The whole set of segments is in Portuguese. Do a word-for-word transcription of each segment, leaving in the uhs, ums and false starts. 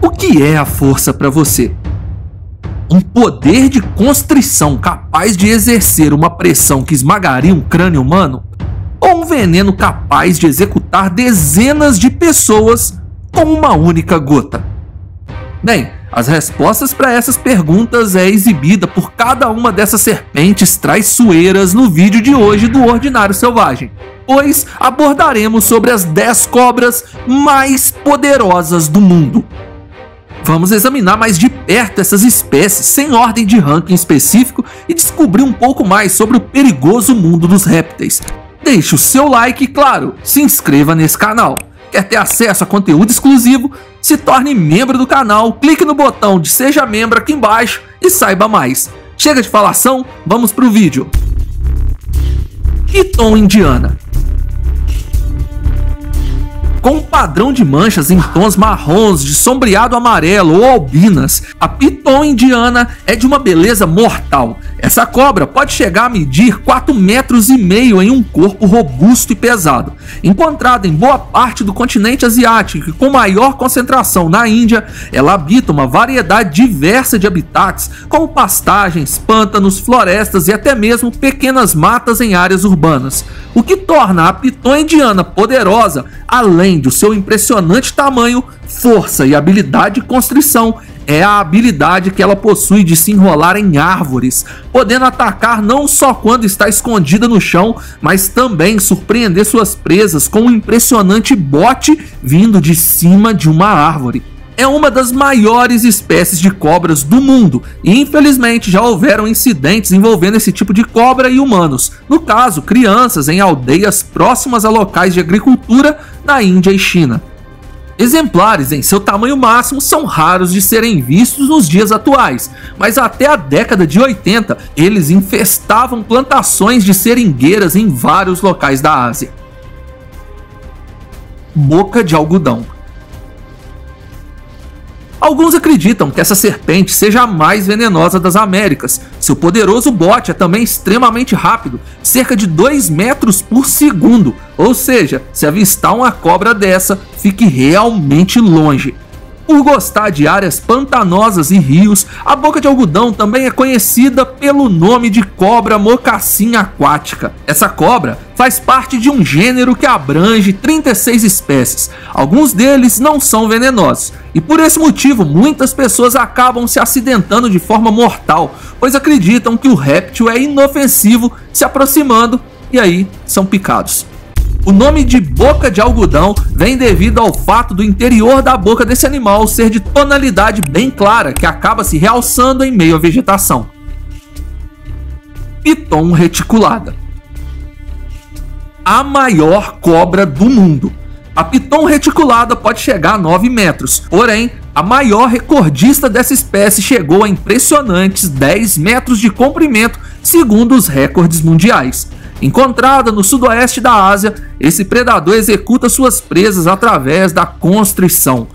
O que é a força para você? Um poder de constrição capaz de exercer uma pressão que esmagaria um crânio humano? Ou um veneno capaz de executar dezenas de pessoas com uma única gota? Bem, as respostas para essas perguntas é exibida por cada uma dessas serpentes traiçoeiras no vídeo de hoje do Worldnário Selvagem, pois abordaremos sobre as dez cobras mais poderosas do mundo. Vamos examinar mais de perto essas espécies sem ordem de ranking específico e descobrir um pouco mais sobre o perigoso mundo dos répteis. Deixe o seu like e, claro, se inscreva nesse canal. Quer ter acesso a conteúdo exclusivo? Se torne membro do canal, clique no botão de Seja Membro aqui embaixo e saiba mais. Chega de falação, vamos para o vídeo. Píton Indiana. Com um padrão de manchas em tons marrons, de sombreado amarelo ou albinas, a Píton Indiana é de uma beleza mortal. Essa cobra pode chegar a medir quatro metros e meio em um corpo robusto e pesado. Encontrada em boa parte do continente asiático e com maior concentração na Índia, ela habita uma variedade diversa de habitats, como pastagens, pântanos, florestas e até mesmo pequenas matas em áreas urbanas. O que torna a Píton Indiana poderosa, além do seu impressionante tamanho, força e habilidade de constrição, é a habilidade que ela possui de se enrolar em árvores, podendo atacar não só quando está escondida no chão, mas também surpreender suas presas com um impressionante bote vindo de cima de uma árvore. É uma das maiores espécies de cobras do mundo e, infelizmente, já houveram incidentes envolvendo esse tipo de cobra e humanos, no caso, crianças em aldeias próximas a locais de agricultura na Índia e China. Exemplares em seu tamanho máximo são raros de serem vistos nos dias atuais, mas até a década de oitenta eles infestavam plantações de seringueiras em vários locais da Ásia. Boca de algodão. Alguns acreditam que essa serpente seja a mais venenosa das Américas. Seu poderoso bote é também extremamente rápido, cerca de dois metros por segundo, ou seja, se avistar uma cobra dessa, fique realmente longe. Por gostar de áreas pantanosas e rios, a boca de algodão também é conhecida pelo nome de cobra mocassim aquática. Essa cobra faz parte de um gênero que abrange trinta e seis espécies. Alguns deles não são venenosos, e por esse motivo muitas pessoas acabam se acidentando de forma mortal, pois acreditam que o réptil é inofensivo, se aproximando, e aí são picados. O nome de boca de algodão vem devido ao fato do interior da boca desse animal ser de tonalidade bem clara, que acaba se realçando em meio à vegetação. Píton reticulada. A maior cobra do mundo. A Píton reticulada pode chegar a nove metros, porém, a maior recordista dessa espécie chegou a impressionantes dez metros de comprimento, segundo os recordes mundiais. Encontrada no sudoeste da Ásia, esse predador executa suas presas através da constrição.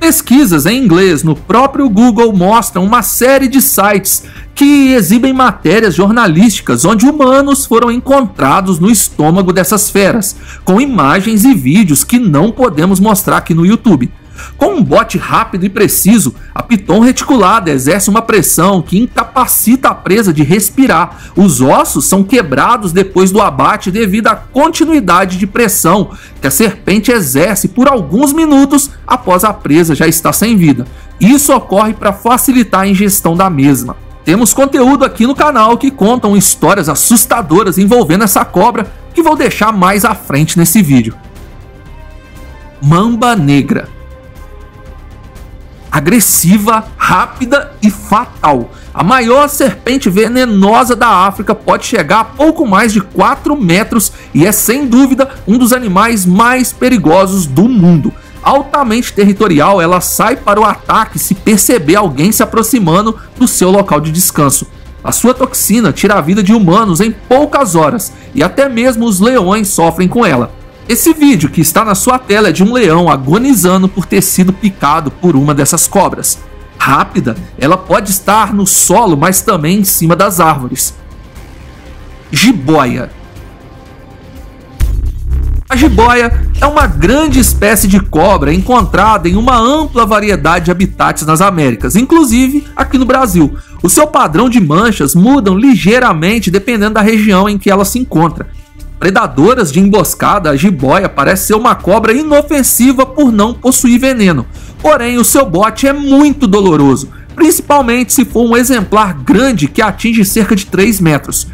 Pesquisas em inglês no próprio Google mostram uma série de sites que exibem matérias jornalísticas onde humanos foram encontrados no estômago dessas feras, com imagens e vídeos que não podemos mostrar aqui no YouTube. Com um bote rápido e preciso, a Píton reticulada exerce uma pressão que incapacita a presa de respirar. Os ossos são quebrados depois do abate devido à continuidade de pressão que a serpente exerce por alguns minutos após a presa já estar sem vida. Isso ocorre para facilitar a ingestão da mesma. Temos conteúdo aqui no canal que contam histórias assustadoras envolvendo essa cobra, que vou deixar mais à frente nesse vídeo. Mamba Negra. Agressiva, rápida e fatal. A maior serpente venenosa da África pode chegar a pouco mais de quatro metros e é sem dúvida um dos animais mais perigosos do mundo. Altamente territorial, ela sai para o ataque se perceber alguém se aproximando do seu local de descanso. A sua toxina tira a vida de humanos em poucas horas e até mesmo os leões sofrem com ela. Esse vídeo que está na sua tela é de um leão agonizando por ter sido picado por uma dessas cobras. Rápida, ela pode estar no solo, mas também em cima das árvores. Jiboia. A jiboia é uma grande espécie de cobra encontrada em uma ampla variedade de habitats nas Américas, inclusive aqui no Brasil. O seu padrão de manchas mudam ligeiramente dependendo da região em que ela se encontra. Predadoras de emboscada, a jiboia parece ser uma cobra inofensiva por não possuir veneno. Porém, o seu bote é muito doloroso, principalmente se for um exemplar grande que atinge cerca de três metros.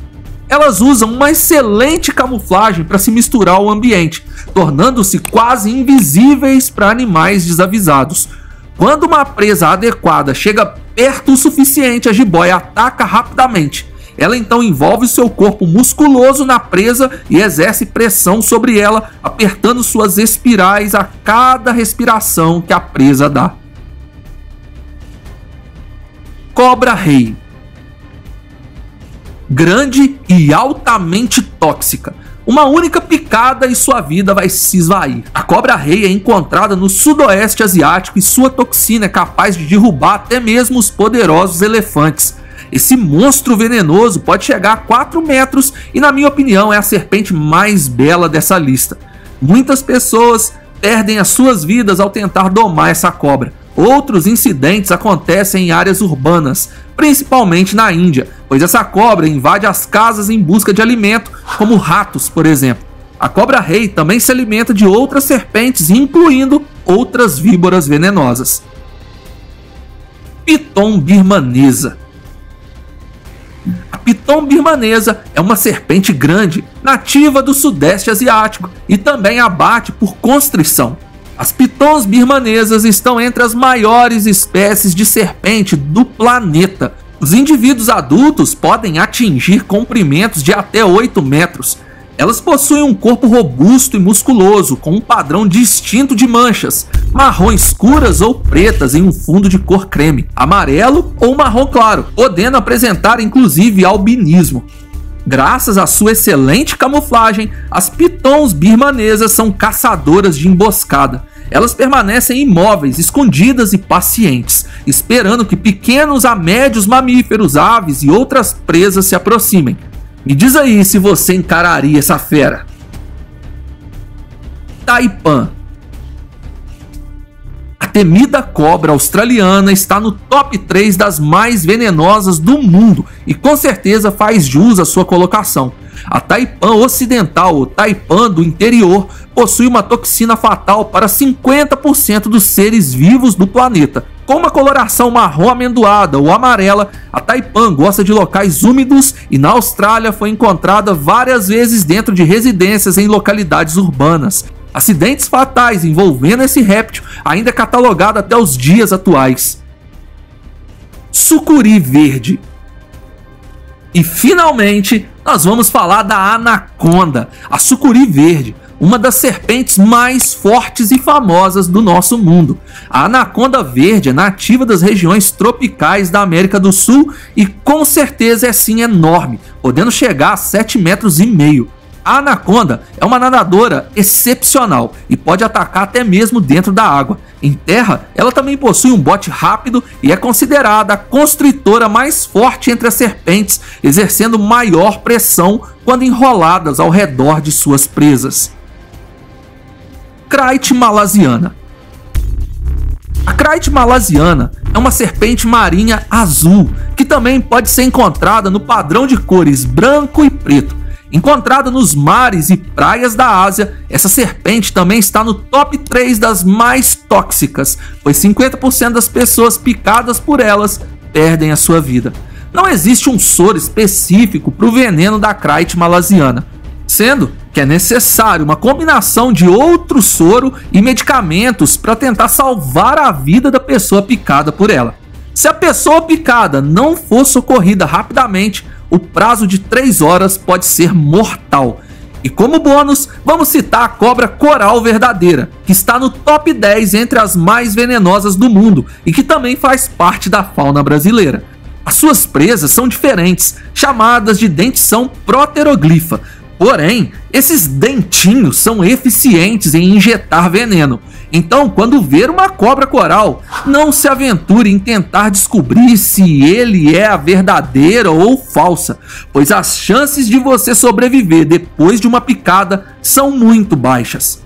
Elas usam uma excelente camuflagem para se misturar ao ambiente, tornando-se quase invisíveis para animais desavisados. Quando uma presa adequada chega perto o suficiente, a jiboia ataca rapidamente. Ela então envolve seu corpo musculoso na presa e exerce pressão sobre ela, apertando suas espirais a cada respiração que a presa dá. Cobra-rei. Grande e altamente tóxica. Uma única picada e sua vida vai se esvair. A cobra-rei é encontrada no sudoeste asiático e sua toxina é capaz de derrubar até mesmo os poderosos elefantes. Esse monstro venenoso pode chegar a quatro metros e, na minha opinião, é a serpente mais bela dessa lista. Muitas pessoas perdem as suas vidas ao tentar domar essa cobra. Outros incidentes acontecem em áreas urbanas, principalmente na Índia, pois essa cobra invade as casas em busca de alimento, como ratos, por exemplo. A cobra-rei também se alimenta de outras serpentes, incluindo outras víboras venenosas. Píton birmanesa. A Píton birmanesa é uma serpente grande, nativa do sudeste asiático e também abate por constrição. As pitons birmanesas estão entre as maiores espécies de serpente do planeta. Os indivíduos adultos podem atingir comprimentos de até oito metros. Elas possuem um corpo robusto e musculoso, com um padrão distinto de manchas, marrons escuras ou pretas em um fundo de cor creme, amarelo ou marrom claro, podendo apresentar inclusive albinismo. Graças à sua excelente camuflagem, as pitons birmanesas são caçadoras de emboscada. Elas permanecem imóveis, escondidas e pacientes, esperando que pequenos a médios mamíferos, aves e outras presas se aproximem. Me diz aí se você encararia essa fera. Taipan. A temida cobra australiana está no top três das mais venenosas do mundo e com certeza faz jus à sua colocação. A Taipan ocidental, ou Taipan do interior, possui uma toxina fatal para cinquenta por cento dos seres vivos do planeta. Com uma coloração marrom amendoada ou amarela, a Taipan gosta de locais úmidos e na Austrália foi encontrada várias vezes dentro de residências em localidades urbanas. Acidentes fatais envolvendo esse réptil ainda é catalogado até os dias atuais. Sucuri verde. E finalmente, nós vamos falar da anaconda, a sucuri verde, uma das serpentes mais fortes e famosas do nosso mundo. A anaconda verde é nativa das regiões tropicais da América do Sul e com certeza é sim enorme, podendo chegar a sete metros e meio. A anaconda é uma nadadora excepcional e pode atacar até mesmo dentro da água. Em terra, ela também possui um bote rápido e é considerada a constritora mais forte entre as serpentes, exercendo maior pressão quando enroladas ao redor de suas presas. Krait malasiana. A Krait malasiana é uma serpente marinha azul, que também pode ser encontrada no padrão de cores branco e preto. Encontrada nos mares e praias da Ásia, essa serpente também está no top três das mais tóxicas, pois cinquenta por cento das pessoas picadas por elas perdem a sua vida. Não existe um soro específico para o veneno da Krait malasiana, sendo que é necessário uma combinação de outro soro e medicamentos para tentar salvar a vida da pessoa picada por ela. Se a pessoa picada não for socorrida rapidamente, o prazo de três horas pode ser mortal. E como bônus, vamos citar a cobra coral verdadeira, que está no top dez entre as mais venenosas do mundo e que também faz parte da fauna brasileira. As suas presas são diferentes, chamadas de dentição proteroglifa, Porém, esses dentinhos são eficientes em injetar veneno. Então, quando ver uma cobra coral, não se aventure em tentar descobrir se ele é a verdadeira ou falsa, pois as chances de você sobreviver depois de uma picada são muito baixas.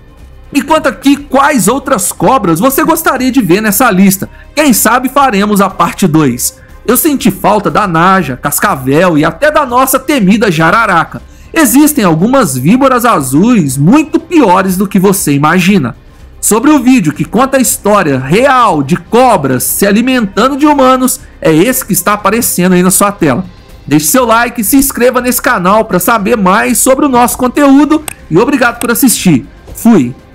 E quanto aqui, quais outras cobras você gostaria de ver nessa lista? Quem sabe faremos a parte dois. Eu senti falta da naja, cascavel e até da nossa temida jararaca. Existem algumas víboras azuis muito piores do que você imagina. Sobre o vídeo que conta a história real de cobras se alimentando de humanos, é esse que está aparecendo aí na sua tela. Deixe seu like e se inscreva nesse canal para saber mais sobre o nosso conteúdo e obrigado por assistir. Fui!